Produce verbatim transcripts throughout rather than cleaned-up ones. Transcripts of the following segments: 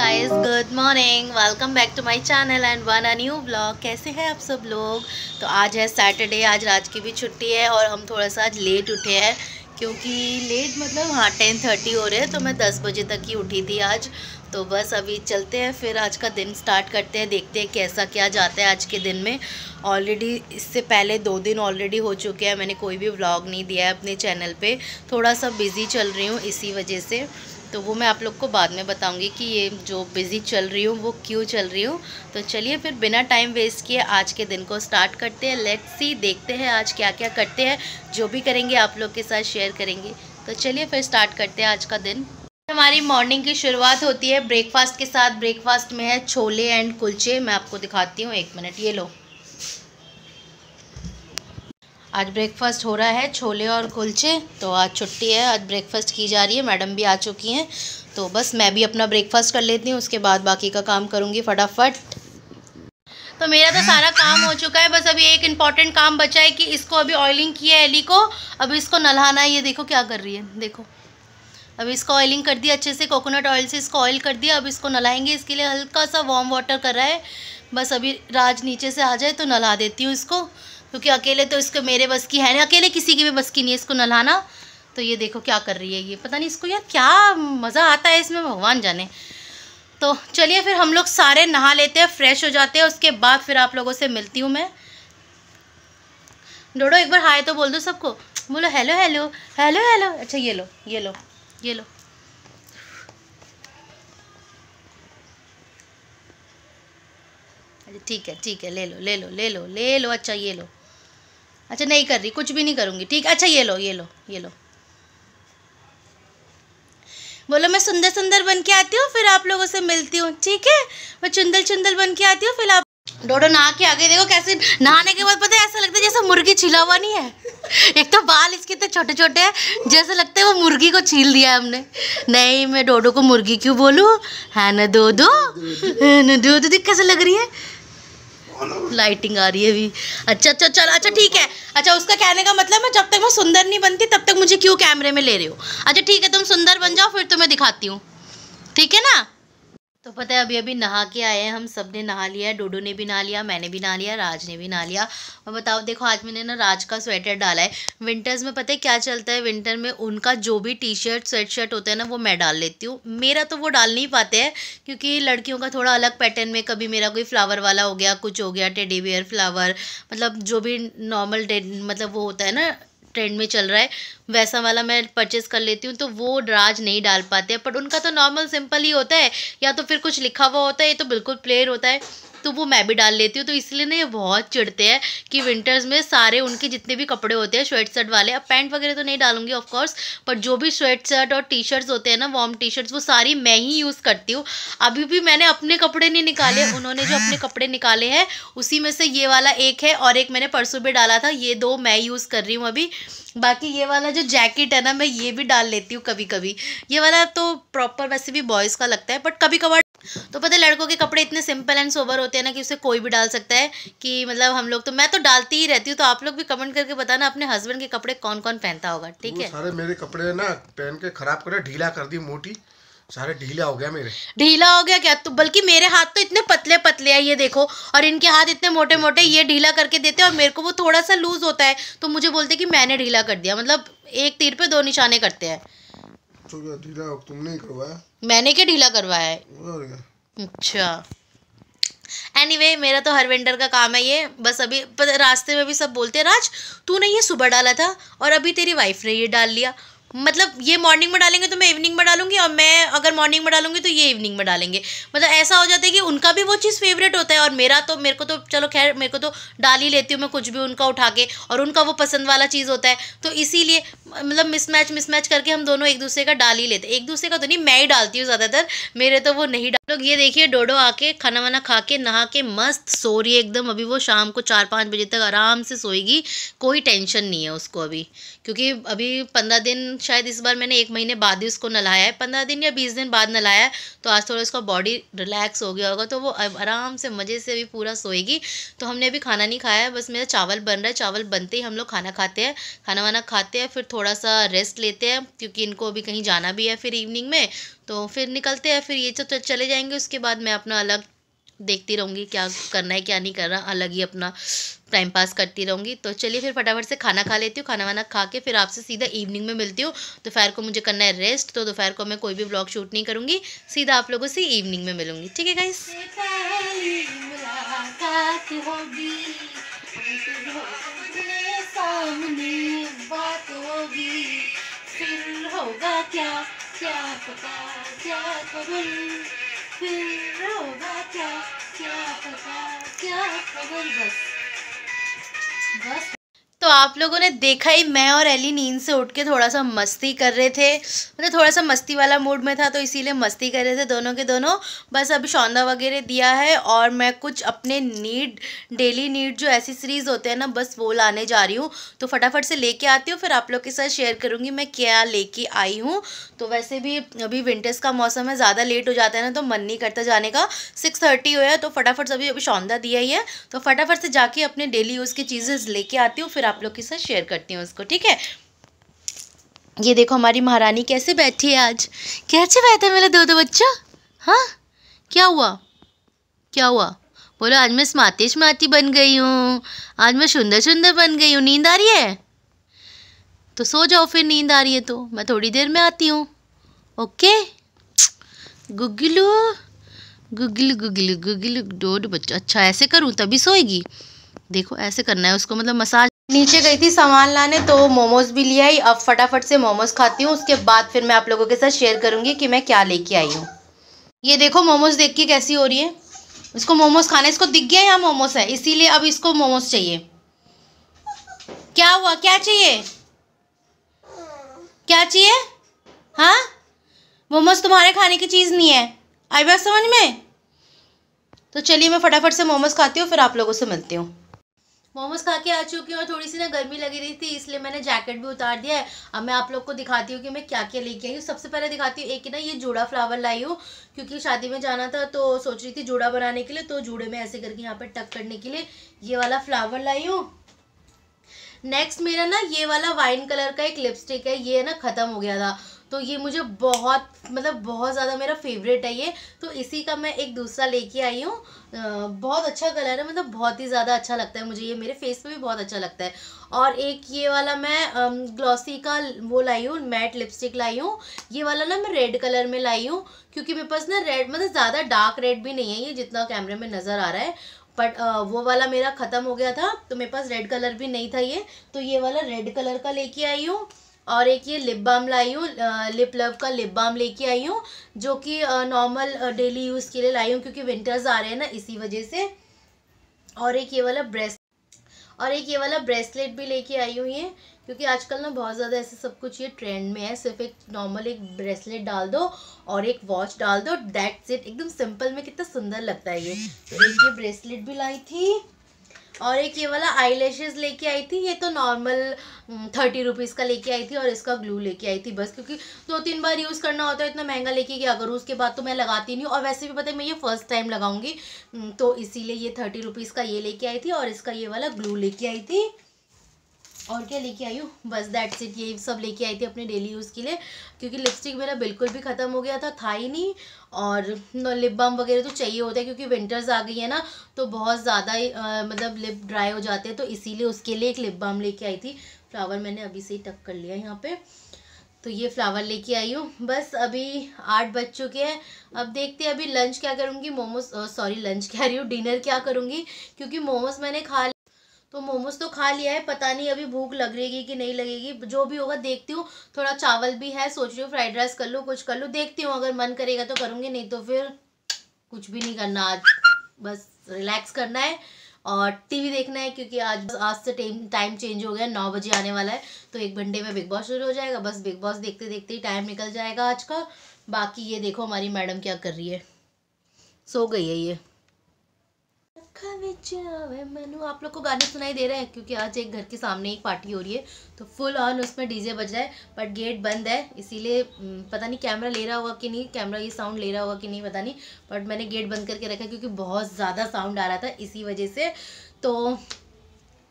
Guys, good morning. Welcome back to my channel and one a new blog. कैसे हैं आप सब लोग? तो आज है सैटरडे, आज रात की भी छुट्टी है और हम थोड़ा सा आज लेट उठे हैं, क्योंकि लेट मतलब हाँ टेन थर्टी हो रहे हैं, तो मैं दस बजे तक ही उठी थी आज। तो बस अभी चलते हैं, फिर आज का दिन स्टार्ट करते हैं, देखते हैं कैसा क्या जाता है आज के दिन में। ऑलरेडी इससे पहले दो दिन ऑलरेडी हो चुके हैं, मैंने कोई भी व्लॉग नहीं दिया है अपने चैनल पे, थोड़ा सा बिज़ी चल रही हूँ इसी वजह से। तो वो मैं आप लोग को बाद में बताऊंगी कि ये जो बिज़ी चल रही हूँ वो क्यों चल रही हूँ। तो चलिए फिर बिना टाइम वेस्ट किए आज के दिन को स्टार्ट करते हैं। लेट्स सी, देखते हैं आज क्या क्या करते हैं, जो भी करेंगे आप लोग के साथ शेयर करेंगे। तो चलिए फिर स्टार्ट करते हैं आज का दिन। हमारी मॉर्निंग की शुरुआत होती है ब्रेकफास्ट के साथ। ब्रेकफास्ट में है छोले एंड कुलचे, मैं आपको दिखाती हूँ, एक मिनट, ये लो। आज ब्रेकफास्ट हो रहा है छोले और कुलचे। तो आज छुट्टी है, आज ब्रेकफास्ट की जा रही है, मैडम भी आ चुकी हैं। तो बस मैं भी अपना ब्रेकफास्ट कर लेती हूँ, उसके बाद बाकी का काम करूँगी फटाफट। तो मेरा तो सारा काम हो चुका है, बस अभी एक इम्पॉर्टेंट काम बचा है कि इसको अभी ऑयलिंग किया है एली को, अभी इसको नहलाना है। ये देखो क्या कर रही है, देखो अभी इसको ऑयलिंग कर दिया अच्छे से, कोकोनट ऑयल से इसको ऑयल कर दिया। अब इसको नहलाएंगे, इसके लिए हल्का सा वार्म वाटर कर रहा है। बस अभी राज नीचे से आ जाए तो नहला देती हूँ इसको, क्योंकि अकेले तो इसको मेरे बस की है ना, अकेले किसी की भी बस की नहीं है इसको नहलाना। तो ये देखो क्या कर रही है ये, पता नहीं इसको यार क्या मज़ा आता है इसमें, भगवान जाने। तो चलिए फिर हम लोग सारे नहा लेते हैं, फ्रेश हो जाते हैं, उसके बाद फिर आप लोगों से मिलती हूँ मैं। डोडो एक बार हाय तो बोल दो सबको, बोलो हेलो हेलो हेलो हेलो। अच्छा ये लो ये लो ये लो। अच्छा ठीक है ठीक है, ले लो ले लो ले लो ले लो। अच्छा ये लो, अच्छा नहीं कर रही, कुछ भी नहीं करूँगी, ठीक। अच्छा ये लो ये लो ये लो। बोलो मैं सुंदर सुंदर बन के आती हूँ, फिर आप लोगों से मिलती हूँ, ठीक है। मैं चुंदल चुंदल बन के आती हूँ, फिर आप। डोडो नहा के आगे देखो कैसे, नहाने के बाद पता है ऐसा लगता है जैसे मुर्गी छिला हुआ नहीं है। एक तो बाल इसके तो छोटे छोटे हैं, जैसे लगता है वो मुर्गी को छील दिया है हमने। नहीं, मैं डोडो को मुर्गी क्यों बोलूँ, है ना डोडो, है ना डोडो। देख कैसे लग रही है, लाइटिंग आ रही है अभी। अच्छा अच्छा चलो, अच्छा ठीक है। अच्छा उसका कहने का मतलब है जब तक मैं सुंदर नहीं बनती तब तक मुझे क्यों कैमरे में ले रहे हो। अच्छा ठीक है, तुम सुंदर बन जाओ फिर तुम्हें दिखाती हूँ, ठीक है ना। तो पता है अभी अभी नहा के आए हैं, हम सब ने नहा लिया है, डोडो ने भी नहा लिया, मैंने भी नहा लिया, राज ने भी नहा लिया। और बताओ देखो आज मैंने ना राज का स्वेटर डाला है। विंटर्स में पता है क्या चलता है, विंटर में उनका जो भी टी शर्ट स्वेट शर्ट होता है ना वो मैं डाल लेती हूँ, मेरा तो वो डाल नहीं पाते हैं, क्योंकि लड़कियों का थोड़ा अलग पैटर्न में, कभी मेरा कोई फ्लावर वाला हो गया, कुछ हो गया टेडी बियर फ्लावर, मतलब जो भी नॉर्मल मतलब वो होता है ना ट्रेंड में चल रहा है, वैसा वाला मैं परचेस कर लेती हूँ। तो वो राज नहीं डाल पाते हैं, पर उनका तो नॉर्मल सिंपल ही होता है, या तो फिर कुछ लिखा हुआ होता है, ये तो बिल्कुल प्लेन होता है, तो वो मैं भी डाल लेती हूँ। तो इसलिए ना ये बहुत चिढ़ते हैं कि विंटर्स में सारे उनके जितने भी कपड़े होते हैं स्वेट शर्ट वाले, अब पैंट वगैरह तो नहीं डालूंगी ऑफकोर्स, पर जो भी स्वेट शर्ट और टी शर्ट्स होते हैं ना वार्म टी शर्ट्स, वो सारी मैं ही यूज़ करती हूँ। अभी भी मैंने अपने कपड़े नहीं निकाले, उन्होंने जो अपने कपड़े निकाले हैं उसी में से ये वाला एक है, और एक मैंने परसों भी डाला था, ये दो मैं यूज़ कर रही हूँ अभी। बाकी ये वाला जो जैकेट है ना मैं ये भी डाल लेती हूँ कभी कभी, ये वाला तो प्रॉपर वैसे भी बॉयज़ का लगता है, बट कभी कभार। तो पता है लड़कों के कपड़े इतने सिंपल एंड सोबर होते हैं ना कि उसे कोई भी डाल सकता है, कि मतलब हम लोग तो, मैं तो डालती ही रहती हूँ। तो आप लोग भी कमेंट करके बताना अपने हस्बैंड के कपड़े कौन कौन पहनता होगा, ठीक है। सारे मेरे कपड़े ना पहन के खराब करे, ढीला कर दी, मोटी सारे ढीला हो गया मेरे, ढीला हो गया क्या तो, बल्कि मेरे हाथ तो इतने पतले पतले हैं ये देखो, और इनके हाथ इतने मोटे मोटे, ये ढीला करके देते हैं, और मेरे को वो थोड़ा सा लूज होता है तो मुझे बोलते हैं कि मैंने ढीला कर दिया, मतलब एक तीर पे दो निशाने करते हैं। तो ढीला तुमने ही करवाया, मैंने क्या ढीला करवाया है। अच्छा एनीवे anyway, मेरा तो हर विंटर का काम है ये। बस अभी रास्ते में भी सब बोलते हैं राज तूने ये सुबह डाला था और अभी तेरी वाइफ ने ये डाल लिया, मतलब ये मॉर्निंग में डालेंगे तो मैं इवनिंग में डालूंगी, और मैं अगर मॉर्निंग में डालूंगी तो ये इवनिंग में डालेंगे, मतलब ऐसा हो जाता है कि उनका भी वो चीज़ फेवरेट होता है। और मेरा तो, मेरे को तो चलो खैर मेरे को तो डाल ही लेती हूँ मैं कुछ भी उनका उठा के, और उनका वो पसंद वाला चीज़ होता है, तो इसीलिए मतलब मिसमैच मिसमैच करके हम दोनों एक दूसरे का डाल ही लेते, एक दूसरे का तो नहीं, मैं ही डालती हूँ ज़्यादातर, मेरे तो वो नहीं डाल। लोग ये देखिए डोडो आके खाना वाना खा के नहा के मस्त सो रही है एकदम, अभी वो शाम को चार पाँच बजे तक आराम से सोएगी, कोई टेंशन नहीं है उसको अभी, क्योंकि अभी पंद्रह दिन शायद, इस बार मैंने एक महीने बाद ही उसको नहलाया है, पंद्रह दिन या बीस दिन बाद नहलाया है, तो आज थोड़ा उसका बॉडी रिलैक्स हो गया होगा, तो वो आराम से मज़े से अभी पूरा सोएगी। तो हमने अभी खाना नहीं खाया है, बस मेरा चावल बन रहा है, चावल बनते ही हम लोग खाना खाते हैं, खाना वाना खाते हैं, फिर थोड़ा सा रेस्ट लेते हैं क्योंकि इनको अभी कहीं जाना भी है फिर इवनिंग में, तो फिर निकलते हैं, फिर ये सब चले जाएंगे। उसके बाद मैं अपना अलग देखती रहूँगी क्या करना है क्या नहीं करना, अलग ही अपना टाइम पास करती रहूँगी। तो चलिए फिर फटाफट से खाना खा लेती हूँ, खाना वाना खा के फिर आपसे सीधा इवनिंग में मिलती हूँ। दोपहर को मुझे करना है रेस्ट, तो दोपहर को मैं कोई भी ब्लॉग शूट नहीं करूँगी, सीधा आप लोगों से इवनिंग में मिलूँगी। ठीक है गाइस, फिर होगा क्या क्या पता क्या खबर। बस बस तो आप लोगों ने देखा ही, मैं और एली नींद से उठ के थोड़ा सा मस्ती कर रहे थे, मतलब थोड़ा सा मस्ती वाला मूड में था, तो इसीलिए मस्ती कर रहे थे दोनों के दोनों। बस अभी सौंदा वगैरह दिया है और मैं कुछ अपने नीड डेली नीड जो एसेसरीज होते हैं ना, बस वो लाने जा रही हूँ। तो फटाफट से लेके आती हूँ, फिर आप लोग के साथ शेयर करूँगी मैं क्या लेके आई हूँ। तो वैसे भी अभी विंटर्स का मौसम है, ज़्यादा लेट हो जाता है ना तो मन नहीं करता जाने का। सिक्स थर्टी हुआ है तो फटाफट से अभी अभी सौंदा दिया ही है, तो फटाफट से जाके अपने डेली यूज़ की चीज़ें लेके आती हूँ, फिर आप लोग के साथ शेयर करती हूँ उसको। ठीक है, ये देखो हमारी महारानी कैसे बैठी है आज, कैसे बैठे मेरे दो दो बच्चा। हाँ, क्या हुआ क्या हुआ बोलो। आज मैं स्मार्टी स्मार्टी बन गई हूँ, आज मैं सुंदर सुंदर बन गई हूँ। नींद आ रही है तो सो जाओ, फिर नींद आ रही है तो मैं थोड़ी देर में आती हूँ। ओके गुगलू गुगलू गुगलू गुगलू दो दो बच्चा। अच्छा ऐसे करूँ तभी सोएगी, देखो ऐसे करना है उसको, मतलब मसाज। नीचे गई थी सामान लाने तो मोमोज भी लिया ही, अब फटाफट से मोमोज खाती हूँ, उसके बाद फिर मैं आप लोगों के साथ शेयर करूँगी कि मैं क्या लेके आई हूँ। ये देखो मोमोज देख के कैसी हो रही है, इसको मोमोज खाने, इसको दिख गया यहाँ मोमोज है इसीलिए अब इसको मोमोज चाहिए। क्या हुआ, क्या चाहिए क्या चाहिए? हाँ मोमोज तुम्हारे खाने की चीज़ नहीं है, आई बात समझ में। तो चलिए मैं फटाफट से मोमोज खाती हूँ, फिर आप लोगों से मिलती हूँ। मोमोज खा के आ चुकी हूँ और थोड़ी सी ना गर्मी लगी रही थी इसलिए मैंने जैकेट भी उतार दिया है। अब मैं आप लोग को दिखाती हूँ कि मैं क्या क्या लेके आई हूँ। सबसे पहले दिखाती हूँ एक ना ये जूड़ा फ्लावर लाई हूँ, क्योंकि शादी में जाना था तो सोच रही थी जूड़ा बनाने के लिए, तो जूड़े में ऐसे करके यहाँ पे टक करने के लिए ये वाला फ्लावर लाई हूँ। नेक्स्ट मेरा ना ये वाला वाइन कलर का एक लिपस्टिक है, ये ना ख़त्म हो गया था तो ये मुझे बहुत मतलब बहुत ज़्यादा मेरा फेवरेट है ये, तो इसी का मैं एक दूसरा लेके आई हूँ। बहुत अच्छा कलर है, मतलब बहुत ही ज़्यादा अच्छा लगता है मुझे, ये मेरे फेस पे भी बहुत अच्छा लगता है। और एक ये वाला मैं ग्लॉसी का वो लाई हूँ, मैट लिपस्टिक लाई हूँ, ये वाला ना मैं रेड कलर में लाई हूँ, क्योंकि मेरे पास ना रेड मतलब ज़्यादा डार्क रेड भी नहीं है ये जितना कैमरे में नज़र आ रहा है, बट वो वाला मेरा ख़त्म हो गया था तो मेरे पास रेड कलर भी नहीं था ये, तो ये वाला रेड कलर का लेके आई हूँ। और एक ये लिप बाम लाई हूँ, लिप लव का लिप बाम लेके आई हूँ, जो कि नॉर्मल डेली यूज़ के लिए लाई हूँ क्योंकि विंटर्स आ रहे हैं ना इसी वजह से। और एक ये वाला ब्रेस और एक ये वाला ब्रेसलेट भी लेके आई हूँ ये, क्योंकि आजकल ना बहुत ज़्यादा ऐसे सब कुछ ये ट्रेंड में है, सिर्फ एक नॉर्मल एक ब्रेसलेट डाल दो और एक वॉच डाल दो, दैट्स इट, एकदम सिंपल में कितना सुंदर लगता है ये। एक ये ब्रेसलेट भी लाई थी और एक ये वाला आई लैशेज़ लेके आई थी, ये तो नॉर्मल थर्टी रुपीज़ का लेके आई थी और इसका ग्लू लेके आई थी बस, क्योंकि दो तीन बार यूज़ करना होता है, इतना महंगा लेके क्या करूँ, उसके बाद तो मैं लगाती नहीं हूँ। और वैसे भी पता है मैं ये फर्स्ट टाइम लगाऊंगी, तो इसीलिए ये थर्टी रुपीज़ का ये लेके आई थी और इसका ये वाला ग्लू लेके आई थी। और क्या लेके आई हूँ, बस दैट्स इट, ये सब लेके आई थी अपने डेली यूज़ के लिए, क्योंकि लिपस्टिक मेरा बिल्कुल भी ख़त्म हो गया था था ही नहीं। और लिप बाम वगैरह तो चाहिए होता है क्योंकि विंटर्स आ गई है ना तो बहुत ज़्यादा मतलब लिप ड्राई हो जाते हैं, तो इसीलिए उसके लिए एक लिप बाम लेके आई थी। फ्लावर मैंने अभी से ही टक कर लिया यहाँ पर, तो ये फ्लावर लेके आई हूँ। बस अभी आठ बज चुके हैं, अब देखते हैं अभी लंच क्या करूँगी, मोमोज सॉरी लंच कह रही हूँ, डिनर क्या करूँगी, क्योंकि मोमोज मैंने खा तो मोमोज तो खा लिया है, पता नहीं अभी भूख लगेगी कि नहीं लगेगी, जो भी होगा देखती हूँ। थोड़ा चावल भी है, सोच रही हूँ फ्राइड राइस कर लूँ, कुछ कर लूँ, देखती हूँ, अगर मन करेगा तो करूँगी, नहीं तो फिर कुछ भी नहीं करना आज, बस रिलैक्स करना है और टीवी देखना है, क्योंकि आज आज से टाइम टाइम चेंज हो गया, नौ बजे आने वाला है तो एक घंटे में बिग बॉस शुरू हो जाएगा, बस बिग बॉस देखते देखते ही टाइम निकल जाएगा आज का। बाकी ये देखो हमारी मैडम क्या कर रही है, सो गई है ये। मैनू आप लोग को गाने सुनाई दे रहे हैं क्योंकि आज एक घर के सामने एक पार्टी हो रही है तो फुल ऑन उसमें डीजे बज रहा है, बट गेट बंद है इसीलिए पता नहीं कैमरा ले रहा होगा कि नहीं, कैमरा ये साउंड ले रहा होगा कि नहीं पता नहीं, बट मैंने गेट बंद करके रखा क्योंकि बहुत ज़्यादा साउंड आ रहा था इसी वजह से। तो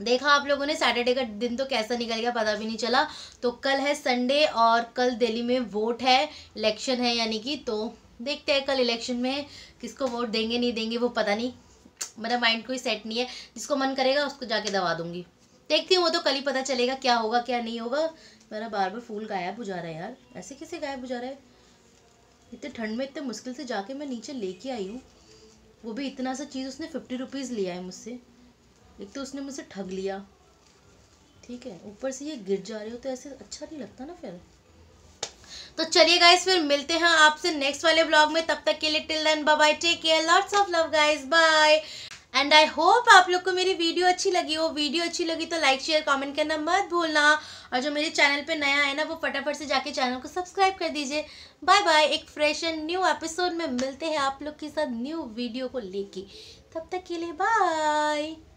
देखा आप लोगों ने सैटरडे का दिन तो कैसा निकल गया पता भी नहीं चला। तो कल है संडे और कल दिल्ली में वोट है, इलेक्शन है यानी कि, तो देखते हैं कल इलेक्शन में किसको वोट देंगे नहीं देंगे वो पता नहीं, मेरा माइंड कोई सेट नहीं है। जिसको मन करेगा उसको जाके दबा दूंगी, देखती हूँ वो तो कल ही पता चलेगा क्या होगा क्या नहीं होगा। मेरा बार बार फूल गायब हो जा रहा है यार, ऐसे कैसे गायब हो जा रहा है? इतने ठंड में इतने मुश्किल से जाके मैं नीचे लेके आई हूँ, वो भी इतना सा चीज़ उसने फिफ्टी रुपीज़ लिया है मुझसे। एक तो उसने मुझसे ठग लिया, ठीक है, ऊपर से ये गिर जा रहे हो तो ऐसे अच्छा नहीं लगता ना फिर। तो चलिए गाइस फिर मिलते हैं आपसे नेक्स्ट वाले ब्लॉग में, तब तक के लिए till then bye bye, take care, lots of love guys, bye. And I hope आप लोग को मेरी वीडियो अच्छी लगी हो। वीडियो अच्छी लगी तो लाइक शेयर कमेंट करना मत भूलना, और जो मेरे चैनल पे नया है ना वो फटाफट से जाके चैनल को सब्सक्राइब कर दीजिए। बाय बाय, एक फ्रेश एंड न्यू एपिसोड में मिलते हैं आप लोग के साथ न्यू वीडियो को लेके, तब तक के लिए बाय।